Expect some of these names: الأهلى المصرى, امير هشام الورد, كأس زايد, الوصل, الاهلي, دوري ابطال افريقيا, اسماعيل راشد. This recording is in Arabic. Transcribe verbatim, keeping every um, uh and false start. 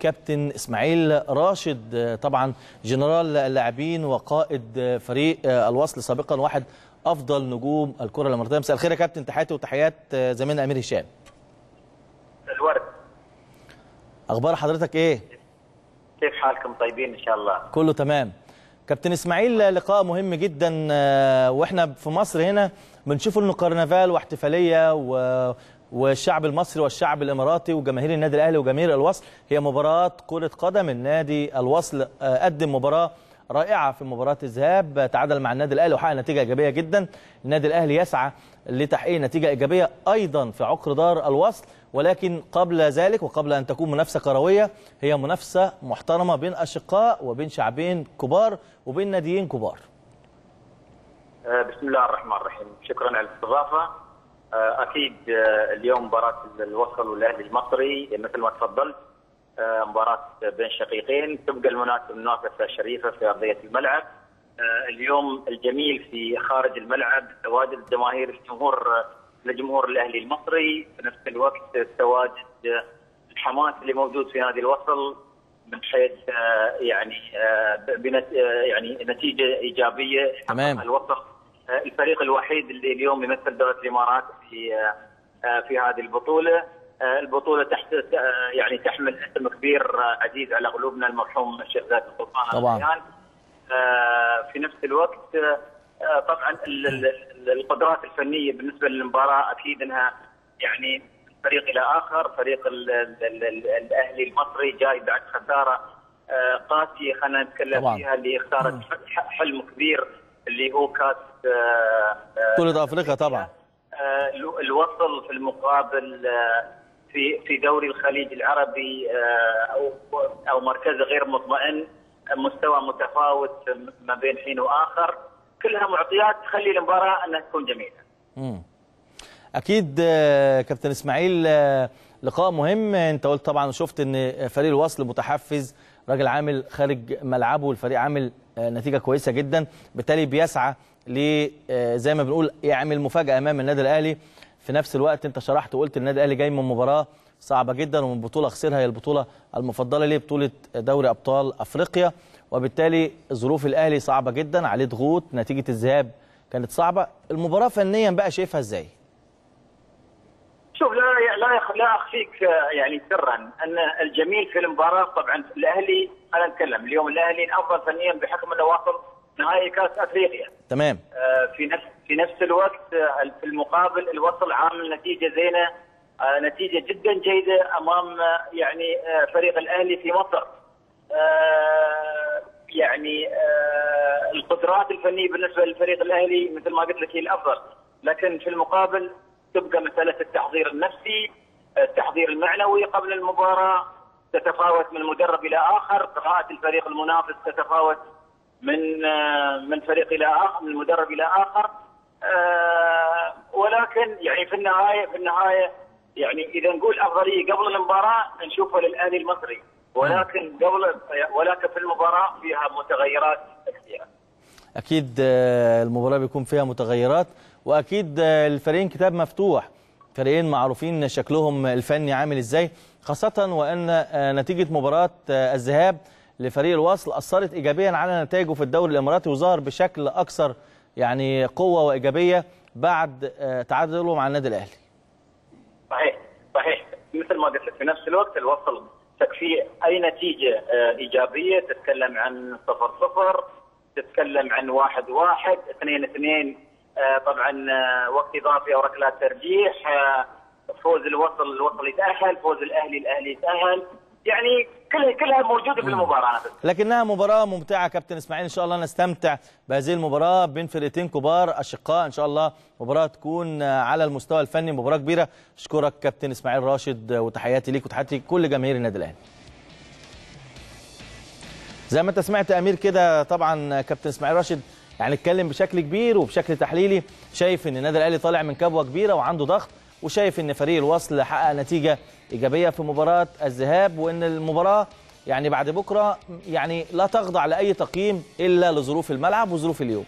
كابتن اسماعيل راشد طبعا جنرال اللاعبين وقائد فريق الوصل سابقا واحد افضل نجوم الكره الاماراتيه. مساء الخير يا كابتن، تحياتي وتحيات زميلنا امير هشام الورد. اخبار حضرتك ايه؟ كيف حالكم؟ طيبين ان شاء الله، كله تمام. كابتن اسماعيل، لقاء مهم جدا واحنا في مصر هنا بنشوف انه كرنفال واحتفاليه و والشعب المصري والشعب الاماراتي وجماهير النادي الاهلي وجماهير الوصل. هي مباراه كره قدم، النادي الوصل قدم مباراه رائعه في مباراه الذهاب، تعادل مع النادي الاهلي وحقق نتيجه ايجابيه جدا. النادي الاهلي يسعى لتحقيق نتيجه ايجابيه ايضا في عقر دار الوصل، ولكن قبل ذلك وقبل ان تكون منافسه كرويه هي منافسه محترمه بين اشقاء وبين شعبين كبار وبين ناديين كبار. بسم الله الرحمن الرحيم، شكرا على الاستضافه. أكيد اليوم مباراة الوصل والأهلي المصري مثل ما تفضلت مباراة بين شقيقين، تبقى المنافسة شريفة في أرضية الملعب. اليوم الجميل في خارج الملعب تواجد جماهير الجمهور لجمهور الأهلي المصري، في نفس الوقت تواجد الحماس اللي موجود في نادي الوصل من حيث يعني يعني نتيجة إيجابية. تمام. الوصل الفريق الوحيد اللي اليوم يمثل دولة الامارات في في هذه البطوله، البطوله تحت يعني تحمل اسم كبير عزيز على قلوبنا، المرحوم الشيخ زايد السلطان. طبعا في نفس الوقت طبعا القدرات الفنيه بالنسبه للمباراه اكيد انها يعني فريق الى اخر، فريق ال ال ال ال الاهلي المصري جاي بعد خساره قاسيه خلينا نتكلم فيها، اللي خساره حلم كبير اللي هو كاس بطولة افريقيا. طبعا الوصل في المقابل في في دوري الخليج العربي او او مركزه غير مطمئن، مستوى متفاوت ما بين حين واخر، كلها معطيات تخلي المباراه انها تكون جميله. امم اكيد كابتن اسماعيل لقاء مهم، انت قلت طبعا وشفت ان فريق الوصل متحفز، راجل عامل خارج ملعبه والفريق عامل نتيجه كويسه جدا، بالتالي بيسعى ل زي ما بنقول يعمل مفاجاه امام النادي الاهلي. في نفس الوقت انت شرحت وقلت النادي الاهلي جاي من مباراه صعبه جدا ومن بطوله خسرها، هي البطوله المفضله ليه، بطوله دوري ابطال افريقيا، وبالتالي ظروف الاهلي صعبه جدا، عليه ضغوط، نتيجه الذهاب كانت صعبه. المباراه فنيا بقى شايفها ازاي؟ شوف، لا لا لا اخفيك يعني سرا ان الجميل في المباراه طبعا الاهلي، انا اتكلم اليوم الاهلي الافضل فنيا بحكم انه واصل نهائي كاس افريقيا. تمام. آه في نفس في نفس الوقت آه في المقابل الوصل عامل نتيجه زينه، آه نتيجه جدا جيده امام آه يعني آه فريق الاهلي في مصر. آه يعني آه القدرات الفنيه بالنسبه للفريق الاهلي مثل ما قلت لك هي الافضل، لكن في المقابل تبقى مساله التحضير النفسي، التحضير المعنوي قبل المباراه تتفاوت من مدرب الى اخر، قراءه الفريق المنافس تتفاوت من من فريق الى اخر، من مدرب الى اخر. أه ولكن يعني في النهايه في النهايه يعني اذا نقول افضليه قبل المباراه نشوفها للاهلي المصري، ولكن قبل ولكن في المباراه فيها متغيرات كثيره. اكيد المباراه بيكون فيها متغيرات، واكيد الفريقين كتاب مفتوح، فريقين معروفين شكلهم الفني عامل ازاي، خاصه وان نتيجه مباراه الذهاب لفريق الوصل اثرت ايجابيا على نتائجه في الدوري الاماراتي، وظهر بشكل اكثر يعني قوه وايجابيه بعد تعادله مع النادي الاهلي. صحيح صحيح، مثل ما قلت لك في نفس الوقت الوصل تكفيه اي نتيجه ايجابيه، تتكلم عن صفر صفر، تتكلم عن واحد واحد، اثنين اثنين، طبعا وقت اضافي او ركلات ترجيح، فوز الوصل الوصل يتاهل، فوز الاهلي الاهلي يتاهل، يعني كل كلها موجوده في المباراه. لكنها مباراه ممتعه كابتن اسماعيل، ان شاء الله نستمتع بهذه المباراه بين فرقتين كبار اشقاء، ان شاء الله مباراه تكون على المستوى الفني مباراه كبيره. اشكرك كابتن اسماعيل راشد وتحياتي ليك وتحياتي كل جماهير النادي الاهلي. زي ما انت سمعت امير كده طبعا كابتن اسماعيل راشد يعني اتكلم بشكل كبير وبشكل تحليلي، شايف ان النادي الاهلي طالع من كبوه كبيره وعنده ضغط، وشايف ان فريق الوصل حقق نتيجه ايجابيه في مباراه الذهاب، وان المباراه يعني بعد بكره يعني لا تخضع لاي تقييم الا لظروف الملعب وظروف اليوم.